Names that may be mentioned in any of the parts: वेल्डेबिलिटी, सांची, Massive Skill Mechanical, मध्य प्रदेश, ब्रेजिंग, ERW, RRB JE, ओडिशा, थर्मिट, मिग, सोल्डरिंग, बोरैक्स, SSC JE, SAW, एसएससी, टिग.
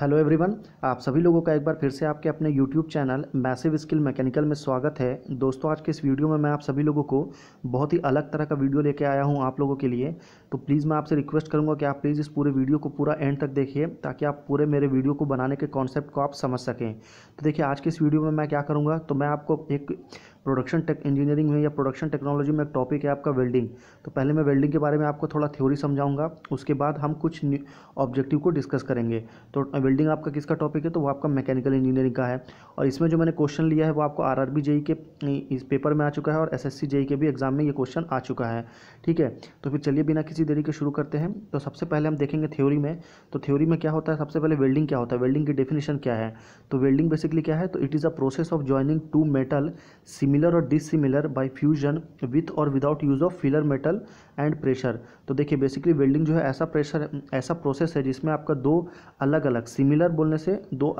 Hello everyone, आप सभी लोगों का एक बार फिर से आपके अपने YouTube channel massive skill mechanical में स्वागत है। दोस्तों, आज के इस वीडियो में मैं आप सभी लोगों को बहुत ही अलग तरह का वीडियो लेके आया हूं आप लोगों के लिए। तो प्लीज़ मैं आपसे रिक्वेस्ट करूंगा कि आप प्लीज़ इस पूरे वीडियो को पूरा एंड तक देखिए, ताकि आप पूरे मेरे वीडियो को बनाने के कॉन्सेप्ट को आप समझ सकें। तो देखिए, आज के इस वीडियो में मैं क्या करूँगा, तो मैं आपको एक प्रोडक्शन इंजीनियरिंग में या प्रोडक्शन टेक्नोलॉजी में एक टॉपिक है आपका वेल्डिंग। तो पहले मैं वेल्डिंग के बारे में आपको थोड़ा थ्योरी समझाऊंगा, उसके बाद हम कुछ ऑब्जेक्टिव को डिस्कस करेंगे। तो वेल्डिंग आपका किसका टॉपिक है, तो वो आपका मैकेनिकल इंजीनियरिंग का है। और इसमें जो मैंने क्वेश्चन लिया है वो आपको आरआरबी जेई के इस पेपर में आ चुका है और एसएससी जेई के भी एग्जाम में ये क्वेश्चन आ चुका है। ठीक है, तो फिर चलिए बिना किसी देरी के शुरू करते हैं। तो सबसे पहले हम देखेंगे थ्योरी में। तो थ्योरी में क्या होता है, सबसे पहले वेल्डिंग क्या होता है, वेल्डिंग की डेफिनेशन क्या है। तो वेल्डिंग बेसिकली क्या है, तो it is a process of joining two metal similar और डिसिमिलर बाय फ्यूजन विथ और without use of filler metal and pressure. तो देखिए, बेसिकली वेल्डिंग जो है ऐसा प्रोसेस है जिसमें आपका दो अलग अलग सिमिलर बोलने से दो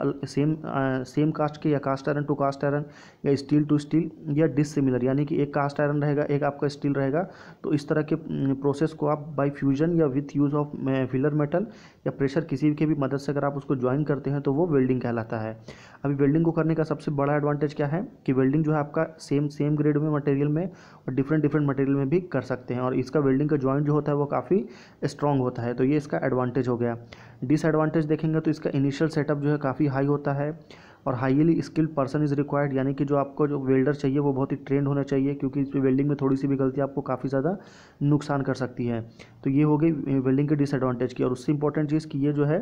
सेम कास्ट के या cast iron to cast iron या स्टील टू स्टील या डिसिमिलर, यानी कि एक कास्ट आयरन रहेगा एक आपका स्टील रहेगा। तो इस तरह के प्रोसेस को आप बाय फ्यूजन या with use of filler metal या प्रेशर किसी के भी मदद से अगर आप उसको ज्वाइन करते हैं तो वो वेल्डिंग कहलाता है। अभी वेल्डिंग को करने का सबसे बड़ा एडवांटेज क्या है कि वेल्डिंग जो है आपका सेम ग्रेड में मटेरियल में और डिफरेंट मटेरियल में भी कर सकते हैं, और इसका वेल्डिंग का जॉइंट जो होता है वो काफ़ी स्ट्रांग होता है। तो ये इसका एडवांटेज हो गया। डिसएडवांटेज देखेंगे तो इसका इनिशियल सेटअप जो है काफ़ी हाई होता है और highly skilled person is required, यानी कि जो आपको जो वेल्डर चाहिए वो बहुत ही ट्रेंड होना चाहिए, क्योंकि इस वेल्डिंग में थोड़ी सी भी गलती आपको काफ़ी ज़्यादा नुकसान कर सकती है। तो ये हो गई वेल्डिंग के डिसएडवांटेज की। और उससे इंपॉर्टेंट चीज़ कि ये जो है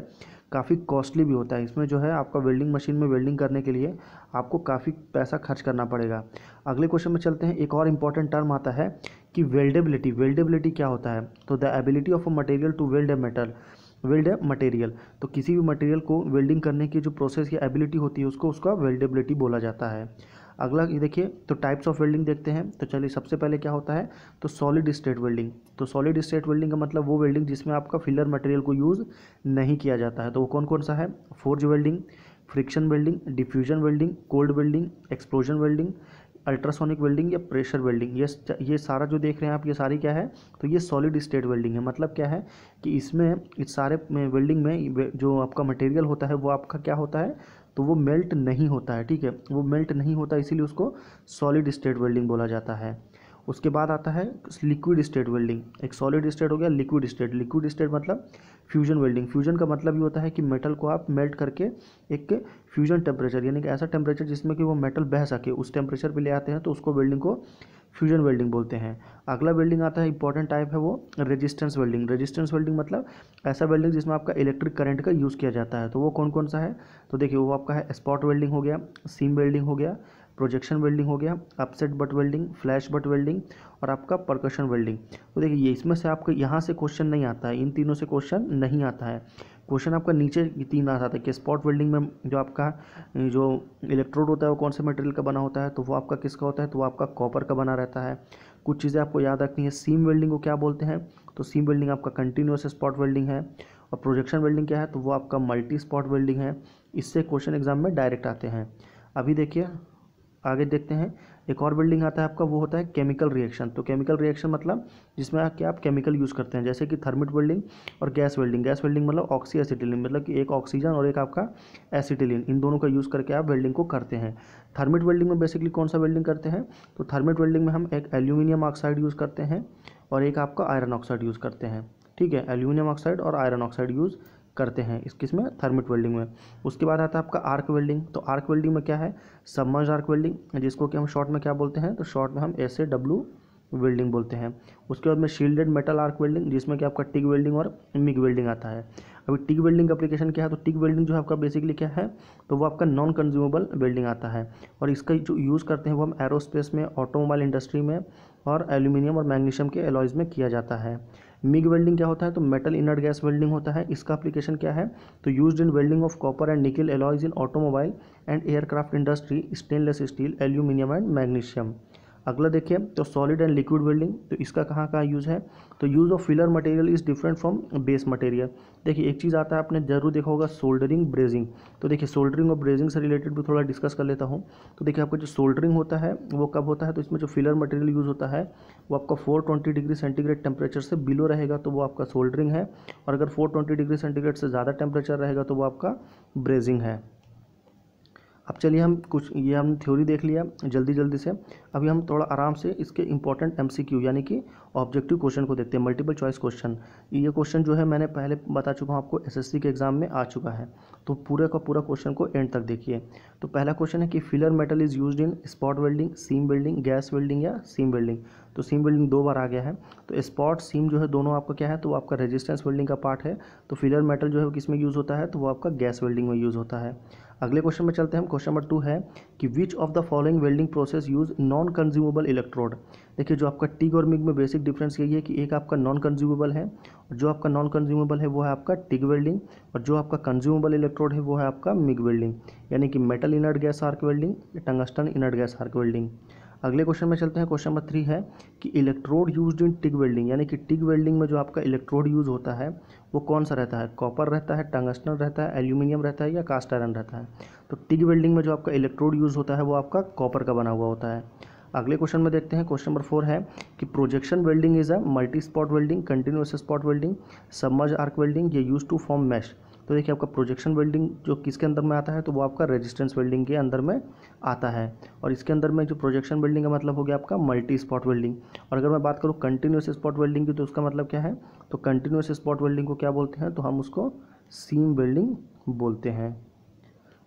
काफ़ी कॉस्टली भी होता है। इसमें जो है आपका वेल्डिंग मशीन में वेल्डिंग करने के लिए आपको काफ़ी पैसा खर्च करना पड़ेगा। अगले क्वेश्चन में चलते हैं। एक और इम्पॉर्टेंट टर्म आता है कि वेल्डेबिलिटी। वेल्डेबिलिटी क्या होता है, तो the ability of a material to weld a metal, weld material. तो किसी भी मटेरियल को वेल्डिंग करने की जो प्रोसेस की एबिलिटी होती है उसका वेल्डेबिलिटी बोला जाता है। अगला ये देखिए, तो टाइप्स ऑफ वेल्डिंग देखते हैं। तो चलिए, सबसे पहले क्या होता है, तो सॉलिड स्टेट वेल्डिंग। तो सॉलिड स्टेट वेल्डिंग का मतलब वो वेल्डिंग जिसमें आपका फिलर मटेरियल को यूज़ नहीं किया जाता है। तो वो कौन कौन सा है, forge welding, friction welding, diffusion welding, cold welding, explosion welding, ultrasonic welding या प्रेशर वेल्डिंग। ये सारा जो देख रहे हैं आप, ये सारी क्या है, तो ये सॉलिड स्टेट वेल्डिंग है। मतलब क्या है कि इस सारे वेल्डिंग में जो आपका मटेरियल होता है वो आपका क्या होता है, तो वो मेल्ट नहीं होता है। ठीक है, वो मेल्ट नहीं होता, इसीलिए उसको सॉलिड स्टेट वेल्डिंग बोला जाता है। उसके बाद आता है लिक्विड स्टेट वेल्डिंग। एक सॉलिड स्टेट हो गया, लिक्विड स्टेट। लिक्विड स्टेट मतलब फ्यूजन वेल्डिंग। फ्यूजन का मतलब ये होता है कि मेटल को आप मेल्ट करके एक फ्यूजन टेम्परेचर, यानी कि ऐसा टेम्परेचर जिसमें कि वो मेटल बह सके, उस टेम्परेचर पे ले आते हैं, तो उसको वेल्डिंग को फ्यूजन वेल्डिंग बोलते हैं। अगला वेल्डिंग आता है, इंपॉर्टेंट टाइप है वो रेजिस्टेंस वेल्डिंग। रेजिस्टेंस वेल्डिंग मतलब ऐसा वेल्डिंग जिसमें आपका इलेक्ट्रिक करंट का यूज़ किया जाता है। तो वो कौन कौन सा है, तो देखिए वो आपका है स्पॉट वेल्डिंग हो गया, सीम वेल्डिंग हो गया, प्रोजेक्शन वेल्डिंग हो गया, upset butt welding, flash butt welding और आपका परकशन वेल्डिंग। तो देखिए ये इसमें से आपका यहाँ से क्वेश्चन नहीं आता है, इन तीनों से क्वेश्चन नहीं आता है। क्वेश्चन आपका नीचे तीन आता है कि स्पॉट वेल्डिंग में जो आपका जो इलेक्ट्रोड होता है वो कौन से मटेरियल का बना होता है, तो वो आपका किसका होता है, तो वो आपका कॉपर का बना रहता है। कुछ चीज़ें आपको याद रखनी है। सीम वेल्डिंग को क्या बोलते हैं, तो सीम वेल्डिंग आपका कंटिन्यूस स्पॉट वेल्डिंग है, और प्रोजेक्शन वेल्डिंग क्या है, तो वो आपका मल्टी स्पॉट वेल्डिंग है। इससे क्वेश्चन एग्जाम में डायरेक्ट आते हैं। अभी देखिए आगे देखते हैं। एक और वेल्डिंग आता है आपका, वो होता है केमिकल रिएक्शन। तो केमिकल रिएक्शन मतलब जिसमें कि आप केमिकल यूज़ करते हैं, जैसे कि थर्मिट वेल्डिंग और गैस वेल्डिंग। गैस वेल्डिंग मतलब ऑक्सी एसिटिलिन, मतलब कि एक ऑक्सीजन और एक आपका एसिटिलिन, इन दोनों का यूज़ करके आप वेल्डिंग को करते हैं। थर्मिट वेल्डिंग में बेसिकली कौन सा वेल्डिंग करते हैं, तो थर्मिट वेल्डिंग में हम एक एल्यूमिनियम ऑक्साइड यूज़ करते हैं और एक आपका आयरन ऑक्साइड यूज़ करते हैं। ठीक है, एल्यूमिनियम ऑक्साइड और आयरन ऑक्साइड यूज़ करते हैं इस किस में, थर्मिट वेल्डिंग में। उसके बाद आता है आपका आर्क वेल्डिंग। तो आर्क वेल्डिंग में क्या है, सबमर्ज आर्क वेल्डिंग, जिसको कि हम शॉर्ट में क्या बोलते हैं, तो शॉर्ट में हम SAW वेल्डिंग बोलते हैं। उसके बाद में शील्डेड मेटल आर्क वेल्डिंग, जिसमें कि आपका टिग वेल्डिंग और मिग वेल्डिंग आता है। अभी टिग वेल्डिंग का एप्लीकेशन क्या है, तो टिग वेल्डिंग जो है आपका बेसिकली क्या है, तो वो आपका नॉन कंज्यूमेबल वेल्डिंग आता है, और इसका जो यूज़ करते हैं वो हम एरोस्पेस में, ऑटोमोबाइल इंडस्ट्री में और एल्यूमिनियम और मैग्नीशियम के एलॉयज़ में किया जाता है। मिग वेल्डिंग क्या होता है, तो मेटल इनर्ट गैस वेल्डिंग होता है। इसका एप्लीकेशन क्या है, तो used in welding of copper and nickel alloys in automobile and aircraft industry, stainless steel, aluminium and magnesium. अगला देखिए तो सॉलिड एंड लिक्विड वेल्डिंग, तो इसका कहाँ कहाँ यूज़ है, तो use of filler material is different from base material. देखिए एक चीज़ आता है, आपने जरूर देखा होगा सोल्डरिंग ब्रेजिंग। तो देखिए सोल्डरिंग और ब्रेजिंग से रिलेटेड भी थोड़ा डिस्कस कर लेता हूँ। तो देखिए आपका जो सोल्डरिंग होता है वो कब होता है, तो इसमें जो फिलर मटेरियल यूज़ होता है वो आपका 420 डिग्री सेंटीग्रेड टेम्परेचर से बिलो रहेगा तो वो आपका सोल्डरिंग है, और अगर 420 डिग्री सेंटीग्रेड से ज़्यादा टेम्परेचर रहेगा तो वो आपका ब्रेजिंग है। अब चलिए हम कुछ ये हम थ्योरी देख लिया जल्दी जल्दी से, अभी हम थोड़ा आराम से इसके इंपॉर्टेंट एमसीक्यू यानी कि ऑब्जेक्टिव क्वेश्चन को देखते हैं, मल्टीपल चॉइस क्वेश्चन। ये क्वेश्चन जो है मैंने पहले बता चुका हूँ आपको, एसएससी के एग्जाम में आ चुका है, तो पूरे का पूरा क्वेश्चन को एंड तक देखिए। तो पहला क्वेश्चन है कि filler metal is used in spot welding, seam welding, gas welding या सीम वेल्डिंग। तो सीम वेल्डिंग दो बार आ गया है, तो स्पॉट सीम जो है दोनों आपका क्या है, तो आपका रेजिस्टेंस वेल्डिंग का पार्ट है। तो फिलर मेटल जो है किसमें यूज़ होता है, तो वो आपका गैस वेल्डिंग में यूज़ होता है। अगले क्वेश्चन में चलते हैं हम, क्वेश्चन नंबर 2 है कि which of the following welding process use non consumable electrode. देखिए जो आपका टिग और मिग में बेसिक डिफरेंस यही है कि एक आपका नॉन कंज्यूमेबल है, और जो आपका नॉन कंज्यूमेबल है वो है आपका टिग वेल्डिंग, और जो आपका कंज्यूमेबल इलेक्ट्रोड है वो है आपका मिग वेल्डिंग, यानी कि metal inert gas arc welding, tungsten inert gas arc welding. अगले क्वेश्चन में चलते हैं, क्वेश्चन नंबर 3 है कि electrode used in टिग welding, यानी कि टिग वेल्डिंग में जो आपका इलेक्ट्रोड यूज़ होता है वो कौन सा रहता है, कॉपर रहता है, टंगस्टन रहता है, एल्यूमिनियम रहता है या कास्ट आयरन रहता है। तो टिग वेल्डिंग में जो आपका इलेक्ट्रोड यूज़ होता है वो आपका कॉपर का बना हुआ होता है। अगले क्वेश्चन में देखते हैं, क्वेश्चन नंबर 4 है कि projection welding is a multi spot welding, continuous spot welding, submerge arc welding, ये यूज टू फॉर्म मैश। तो देखिए आपका प्रोजेक्शन वेल्डिंग जो किसके अंदर में आता है, तो वो आपका रेजिस्टेंस वेल्डिंग के अंदर में आता है, और इसके अंदर में जो प्रोजेक्शन वेल्डिंग का मतलब हो गया आपका मल्टी स्पॉट वेल्डिंग। और अगर मैं बात करूँ कंटिन्यूस स्पॉट वेल्डिंग की, तो उसका मतलब क्या है, तो कंटिन्यूस स्पॉट वेल्डिंग को क्या बोलते हैं, तो हम उसको सीम वेल्डिंग बोलते हैं।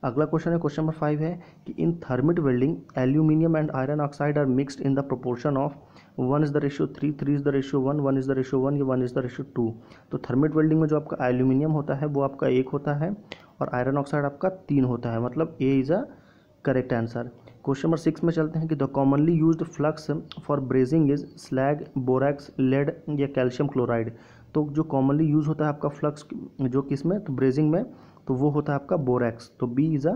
अगला क्वेश्चन है, क्वेश्चन नंबर 5 है कि in थर्मिट welding aluminium and iron oxide are mixed in the proportion of 1:3, 3:1, 1:1 या 1:2। तो थर्मिट वेल्डिंग में जो आपका एल्यूमिनियम होता है वो आपका 1 होता है, और आयरन ऑक्साइड आपका 3 होता है, मतलब A is a correct answer. Question number 6 में चलते हैं कि the commonly used flux for ब्रेजिंग is slag, बोरैक्स, lead या कैल्शियम क्लोराइड। तो जो कॉमनली यूज़ होता है आपका फ्लक्स जो किस में, तो ब्रेजिंग में, तो वो होता है आपका बोरैक्स। तो B is a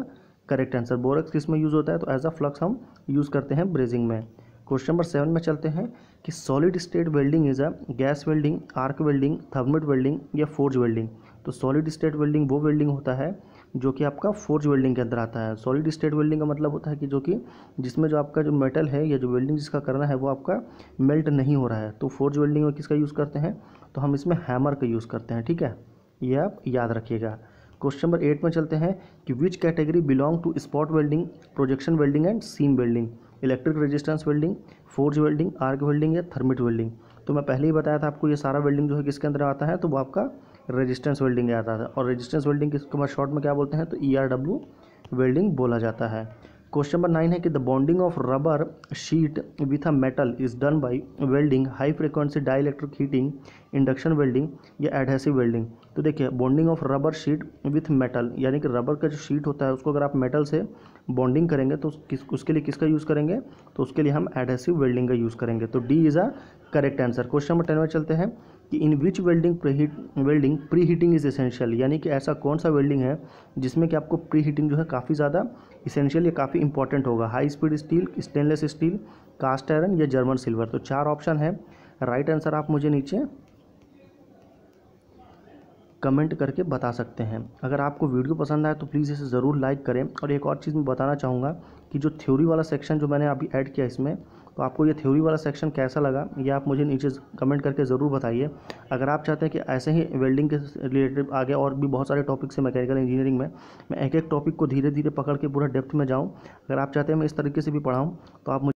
correct answer. बोरैक्स किस में यूज़ होता है, तो एज अ फ्लक्स हम यूज़ करते हैं ब्रेजिंग में। क्वेश्चन नंबर 7 में चलते हैं कि solid state welding is a gas welding, arc welding, थर्मिट welding या फोर्ज वेल्डिंग। तो सॉलिड स्टेट वेल्डिंग वो वेल्डिंग होता है जो कि आपका फोर्ज वेल्डिंग के अंदर आता है। सॉलिड स्टेट वेल्डिंग का मतलब होता है कि जो कि जिसमें जो आपका जो मेटल है या जो वेल्डिंग जिसका करना है वो आपका मेल्ट नहीं हो रहा है। तो फोर्ज वेल्डिंग में किसका यूज़ करते हैं, तो हम इसमें हैमर का यूज़ करते हैं, ठीक है, ये आप याद रखिएगा। क्वेश्चन नंबर 8 में चलते हैं कि which category belong to spot welding, projection welding and seam welding, electric resistance welding, forge welding, arc welding या थर्मिट वेल्डिंग। तो मैं पहले ही बताया था आपको ये सारा वेल्डिंग जो है किसके अंदर आता है, तो वो आपका रेजिस्टेंस वेल्डिंग आता है, और रेजिस्टेंस वेल्डिंग किसको शॉर्ट में क्या बोलते हैं, तो ERW वेल्डिंग बोला जाता है। क्वेश्चन नंबर 9 है कि the bonding of rubber sheet with a metal is done by welding, high frequency dielectric heating, induction welding या एडहेसिव वेल्डिंग। तो देखिए bonding of rubber sheet with metal, यानी कि रबर का जो शीट होता है उसको अगर आप मेटल से बॉन्डिंग करेंगे तो उसके लिए किसका यूज़ करेंगे, तो उसके लिए हम एडहेसिव वेल्डिंग का यूज़ करेंगे। तो D is a correct answer. Question number 10 में चलते हैं कि in which welding pre heating is essential, यानी कि ऐसा कौन सा वेल्डिंग है जिसमें कि आपको प्री हीटिंग जो है काफ़ी ज़्यादा इसेंशियल या काफ़ी इंपॉर्टेंट होगा। High speed steel, stainless steel, cast iron या जर्मन सिल्वर। तो 4 ऑप्शन है, राइट आंसर आप मुझे नीचे कमेंट करके बता सकते हैं। अगर आपको वीडियो पसंद आए तो प्लीज़ इसे ज़रूर लाइक करें। और एक और चीज़ मैं बताना चाहूँगा कि जो थ्योरी वाला सेक्शन जो मैंने अभी ऐड किया इसमें, तो आपको ये थ्योरी वाला सेक्शन कैसा लगा ये आप मुझे नीचे कमेंट करके ज़रूर बताइए। अगर आप चाहते हैं कि ऐसे ही वेल्डिंग के रिलेटेड आगे और भी बहुत सारे टॉपिक्स हैं मैकेनिकल इंजीनियरिंग में, मैं एक टॉपिक को धीरे धीरे पकड़ के पूरा डेप्थ में जाऊँ, अगर आप चाहते हैं मैं इस तरीके से भी पढ़ाऊँ, तो आप